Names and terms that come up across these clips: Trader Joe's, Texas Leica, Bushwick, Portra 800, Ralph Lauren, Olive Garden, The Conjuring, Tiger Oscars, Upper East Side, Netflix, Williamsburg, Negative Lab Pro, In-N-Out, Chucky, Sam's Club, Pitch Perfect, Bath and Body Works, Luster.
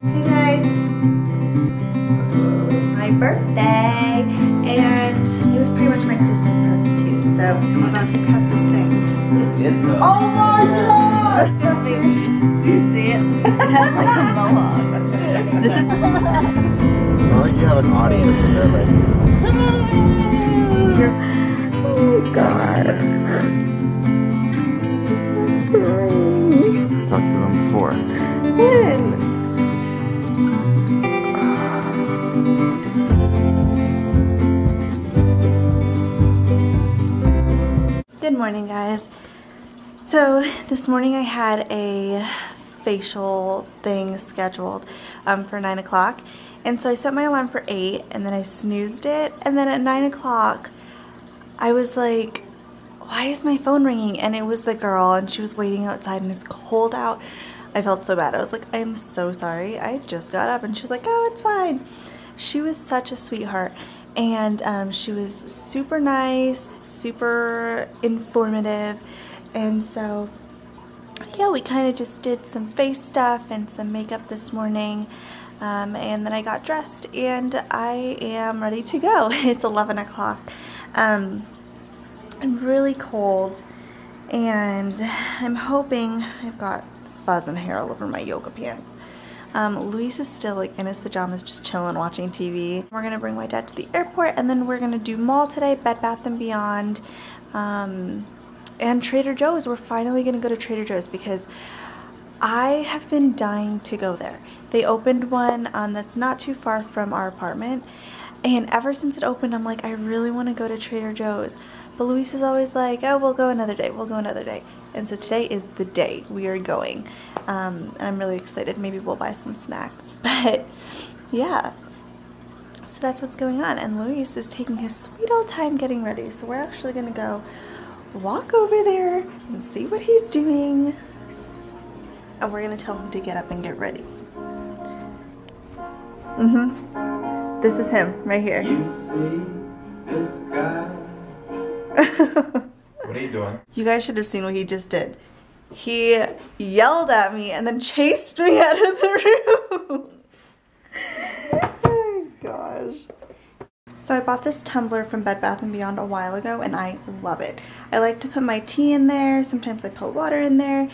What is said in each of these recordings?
Hey guys, what's up? My birthday, and it was pretty much my Christmas present too, so I'm about to cut this thing. Oh my god! This thing, do you see it? It has like a mohawk. This is... It's not like you have an audience in there, like... Oh god. I've talked to them before. When? Good morning, guys. So this morning I had a facial thing scheduled for 9 o'clock, and so I set my alarm for 8 and then I snoozed it, and then at 9 o'clock I was like, why is my phone ringing? And it was the girl, and she was waiting outside, and it's cold out. I felt so bad. I was like, I am so sorry, I just got up. And she was like, oh, it's fine. She was such a sweetheart. And she was super nice, super informative, and so yeah, we kind of just did some face stuff and some makeup this morning, and then I got dressed and I am ready to go. It's 11 o'clock. I'm really cold, and I'm hoping... I've got fuzz and hair all over my yoga pants. Luis is still like in his pajamas just chilling, watching TV. We're gonna bring my dad to the airport, and then we're gonna do mall today, Bed Bath & Beyond, and Trader Joe's. We're finally gonna go to Trader Joe's because I have been dying to go there. They opened one that's not too far from our apartment, and ever since it opened I'm like, I really want to go to Trader Joe's, but Luis is always like, oh, we'll go another day, we'll go another day. And so today is the day we are going. And I'm really excited. Maybe we'll buy some snacks. But yeah, so that's what's going on. And Luis is taking his sweet old time getting ready. So we're actually going to go walk over there and see what he's doing. And we're going to tell him to get up and get ready. Mm-hmm. This is him right here. You see this guy? What are you doing? You guys should have seen what he just did. He yelled at me and then chased me out of the room. Oh my gosh. So I bought this tumbler from Bed Bath & Beyond a while ago, and I love it. I like to put my tea in there. Sometimes I put water in there.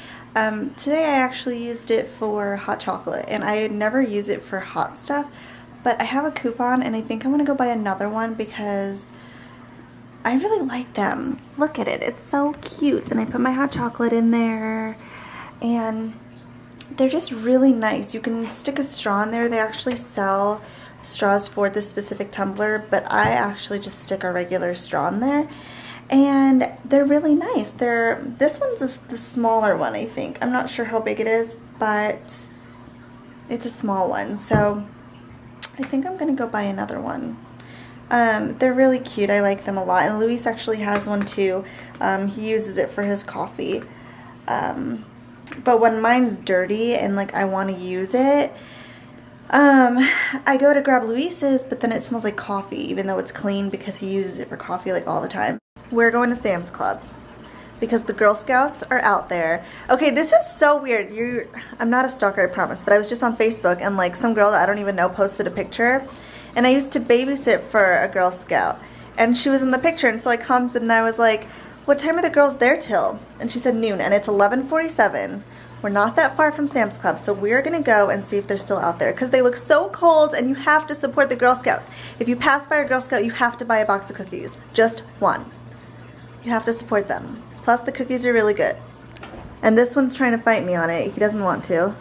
Today I actually used it for hot chocolate, and I never use it for hot stuff, but I have a coupon, and I think I want to go buy another one because I really like them. Look at it, it's so cute. And I put my hot chocolate in there, and they're just really nice. You can stick a straw in there. They actually sell straws for this specific tumbler, but I actually just stick a regular straw in there, and they're really nice. They're... this one's the smaller one, I think. I'm not sure how big it is, but it's a small one, so I think I'm gonna go buy another one. They're really cute. I like them a lot, and Luis actually has one too. He uses it for his coffee, but when mine's dirty and like I want to use it, I go to grab Luis's, but then it smells like coffee even though it's clean because he uses it for coffee like all the time. We're going to Sam's Club because the Girl Scouts are out there. Okay, this is so weird. I'm not a stalker, I promise, but I was just on Facebook, and like some girl that I don't even know posted a picture. And I used to babysit for a Girl Scout, and she was in the picture, and so I commented and I was like, what time are the girls there till? And she said noon, and it's 11:47. We're not that far from Sam's Club, so we're gonna go and see if they're still out there because they look so cold, and you have to support the Girl Scouts. If you pass by a Girl Scout, you have to buy a box of cookies, just one. You have to support them. Plus the cookies are really good. And this one's trying to fight me on it. He doesn't want to.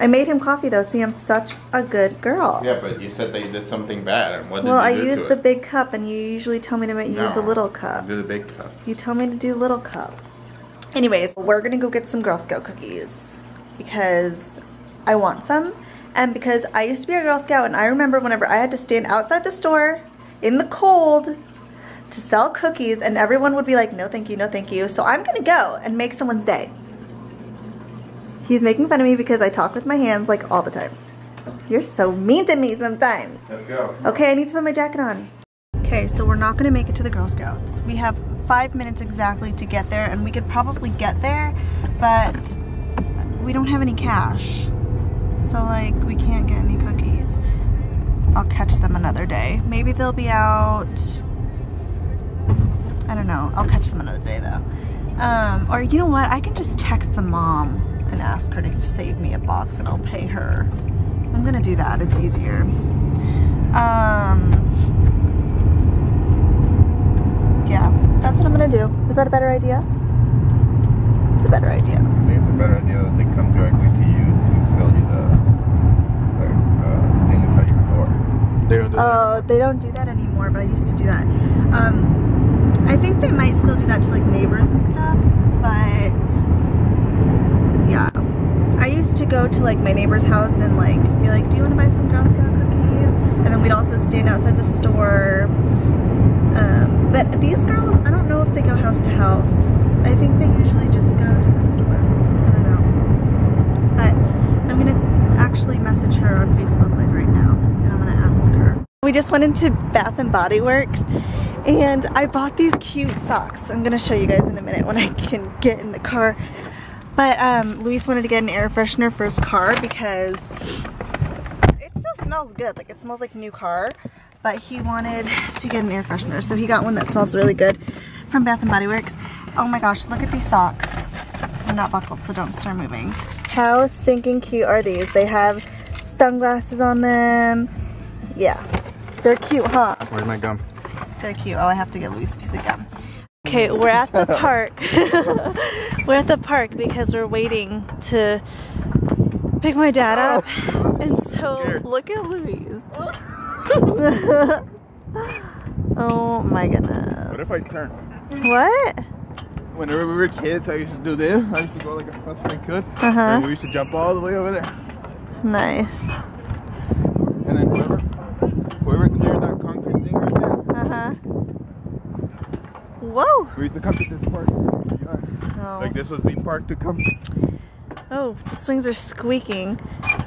I made him coffee though. See, I'm such a good girl. Yeah, but you said they did something bad, and what did you do to it? Well, I used the big cup, and you usually tell me to use the little cup. Do the big cup. You tell me to do little cup. Anyways, we're gonna go get some Girl Scout cookies because I want some, and because I used to be a Girl Scout, and I remember whenever I had to stand outside the store in the cold to sell cookies, and everyone would be like, no thank you, no thank you. So I'm gonna go and make someone's day. He's making fun of me because I talk with my hands like all the time. You're so mean to me sometimes. Let's go. Okay, I need to put my jacket on. Okay, so we're not gonna make it to the Girl Scouts. We have 5 minutes exactly to get there, and we could probably get there, but we don't have any cash. so like we can't get any cookies. I'll catch them another day. Maybe they'll be out, I don't know. I'll catch them another day though. Or you know what, I can just text the mom and ask her to save me a box and I'll pay her. I'm gonna do that, it's easier. Yeah, that's what I'm gonna do. Is that a better idea? It's a better idea. I think it's a better idea that they come directly to you to sell you the thing that's at your door. They don't do that. They don't do that anymore, but I used to do that. I think they might still do that to like neighbors and stuff, but yeah. I used to go to like my neighbor's house and like be like, do you want to buy some Girl Scout cookies? And then we'd also stand outside the store. But these girls, I don't know if they go house to house. I think they usually just go to the store. I don't know. But I'm gonna actually message her on Facebook like right now and I'm gonna ask her. We just went into Bath and Body Works and I bought these cute socks. I'm gonna show you guys in a minute when I can get in the car. But Luis wanted to get an air freshener for his car because it still smells good. Like it smells like a new car, but he wanted to get an air freshener. So he got one that smells really good from Bath and Body Works. Oh my gosh, look at these socks. I'm not buckled, so don't start moving. How stinking cute are these? They have sunglasses on them. Yeah, they're cute, huh? Where's my gum? They're cute. Oh, I have to get Luis a piece of gum. Okay, we're at the park. We're at the park because we're waiting to pick my dad up. And so, look at Louise. Oh my goodness. What if I turn? What? Whenever we were kids, I used to do this. I used to go like as fast as I could. Uh-huh. And we used to jump all the way over there. Nice. And then whoever cleared that concrete thing right there. Uh-huh. Whoa. We used to come to this park. Oh. Like this was the park to come. Oh, the swings are squeaking.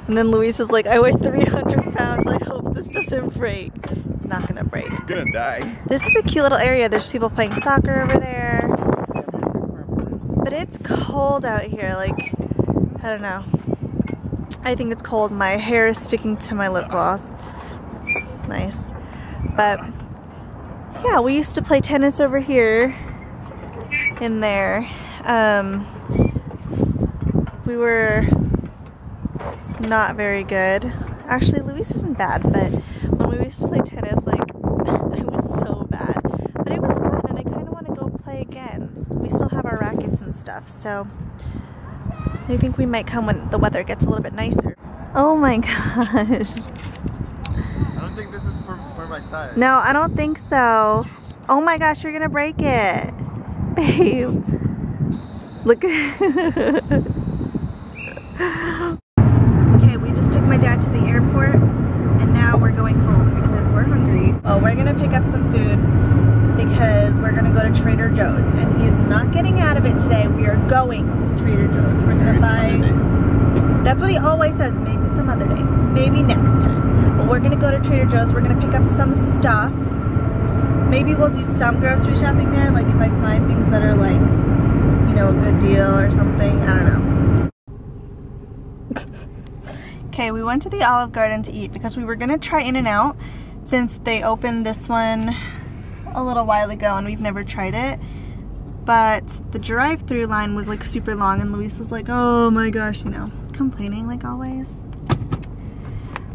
And then Luis is like, I weigh 300 pounds. I hope this doesn't break. It's not gonna break. You're gonna die. This is a cute little area. There's people playing soccer over there. But it's cold out here. Like, I don't know. I think it's cold. My hair is sticking to my lip gloss. That's nice. But yeah, we used to play tennis over here. In there. We were not very good. Actually, Luis isn't bad, but when we used to play tennis, like, I was so bad. But it was fun, and I kind of want to go play again. We still have our rackets and stuff, so I think we might come when the weather gets a little bit nicer. Oh my gosh. I don't think this is for my size. No, I don't think so. Oh my gosh, you're going to break it. Babe. Look. Okay, we just took my dad to the airport and now we're going home because we're hungry. Well, we're gonna pick up some food because we're gonna go to Trader Joe's and he's not getting out of it today. We are going to Trader Joe's. We're gonna buy, that's what he always says, maybe some other day, maybe next time. But we're gonna go to Trader Joe's, we're gonna pick up some stuff. Maybe we'll do some grocery shopping there, like if I find things that are like, you know, a good deal or something, I don't know. Okay, we went to the Olive Garden to eat because we were gonna try In-N-Out since they opened this one a little while ago and we've never tried it. But the drive-through line was like super long and Luis was like, oh my gosh, you know, complaining like always.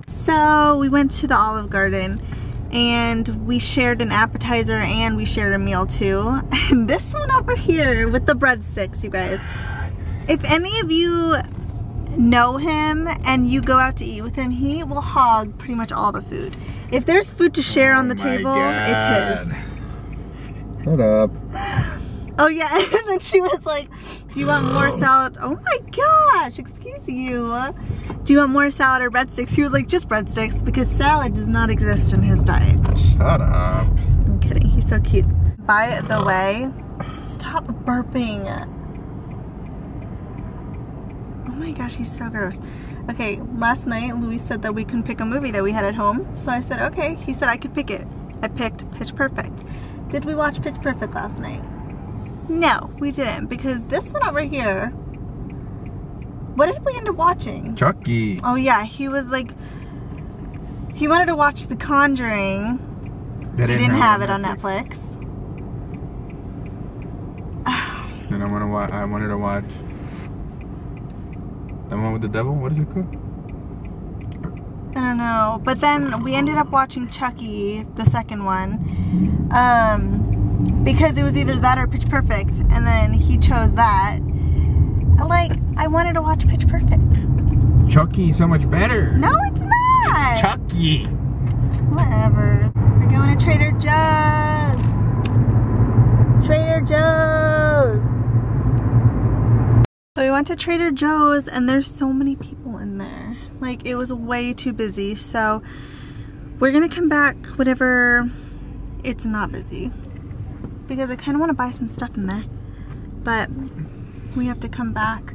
So we went to the Olive Garden and we shared an appetizer and we shared a meal too. And this one over here with the breadsticks, you guys. If any of you know him and you go out to eat with him, he will hog pretty much all the food. If there's food to share on the table, it's his. Shut up. Oh yeah, and then she was like, do you want more salad? Oh my gosh, excuse you. Do you want more salad or breadsticks? He was like, just breadsticks because salad does not exist in his diet. Shut up. I'm kidding, he's so cute. By the way, stop burping. Oh my gosh, he's so gross. Okay, last night Luis said that we couldn't pick a movie that we had at home, so I said okay. He said I could pick it. I picked Pitch Perfect. Did we watch Pitch Perfect last night? No, we didn't, because this one over here What did we end up watching? Chucky. Oh yeah, he was like, he wanted to watch The Conjuring. They didn't have it on Netflix. And I wanted to watch the one with the devil. What is it called? I don't know. But then we ended up watching Chucky, the second one, because it was either that or Pitch Perfect, and then he chose that. Like, I wanted to watch Pitch Perfect. Chucky is so much better. No, it's not. It's Chucky. Whatever. We're going to Trader Joe's. Trader Joe's. So we went to Trader Joe's, and there's so many people in there. Like, it was way too busy, so we're gonna come back whenever it's not busy, because I kind of want to buy some stuff in there, but we have to come back.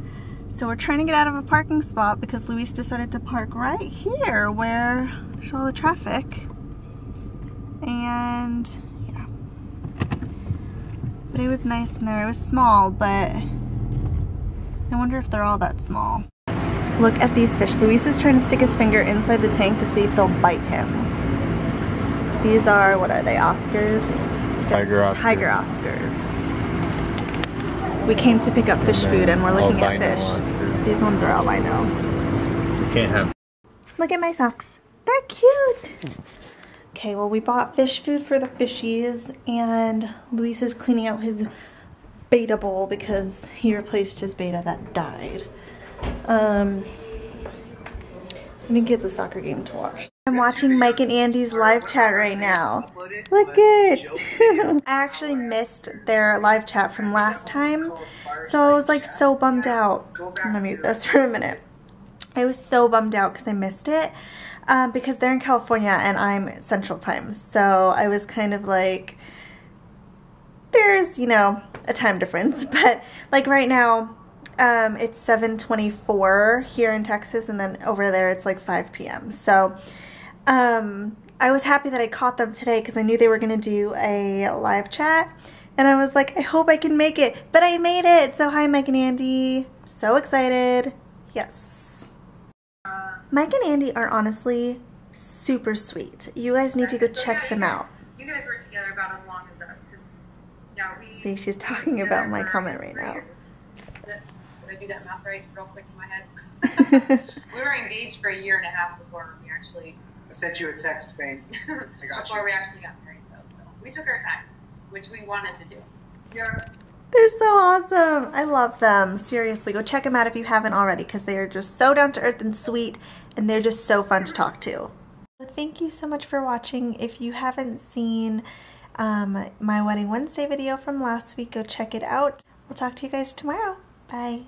So we're trying to get out of a parking spot because Luis decided to park right here where there's all the traffic, and yeah, but it was nice in there. It was small, but I wonder if they're all that small. Look at these fish. Luis is trying to stick his finger inside the tank to see if they'll bite him. These are, what are they, Oscars? Tiger Oscars. Tiger Oscars. We came to pick up fish food and we're looking at fish. Oscars. These ones are albino. You can't have. Look at my socks. They're cute. Okay, well, we bought fish food for the fishies, and Luis is cleaning out his beta bowl because he replaced his beta that died. I think it's a soccer game to watch. I'm watching Mike and Andy's live chat right now. Look good. I actually missed their live chat from last time, so I was like so bummed out. I'm gonna mute this for a minute. I was so bummed out because I missed it, because they're in California and I'm Central Time, so I was kind of like, there's, you know, a time difference, but like right now, it's 7:24 here in Texas, and then over there it's like 5 p.m. So I was happy that I caught them today because I knew they were going to do a live chat, and I was like, I hope I can make it, but I made it. So hi, Mike and Andy. So excited. Yes. Mike and Andy are honestly super sweet. You guys need to go check them out. You guys were together about as long as us. Yeah, see, she's talking about my comment right now. Did I do that math right real quick in my head? We were engaged for 1.5 years before we actually... I sent you a text, babe. I got you. Before we actually got married, though. So we took our time, which we wanted to do. Yeah. They're so awesome. I love them. Seriously, go check them out if you haven't already, because they are just so down-to-earth and sweet, and they're just so fun to talk to. Well, thank you so much for watching. If you haven't seen my Wedding Wednesday video from last week, go check it out. We'll talk to you guys tomorrow. Bye.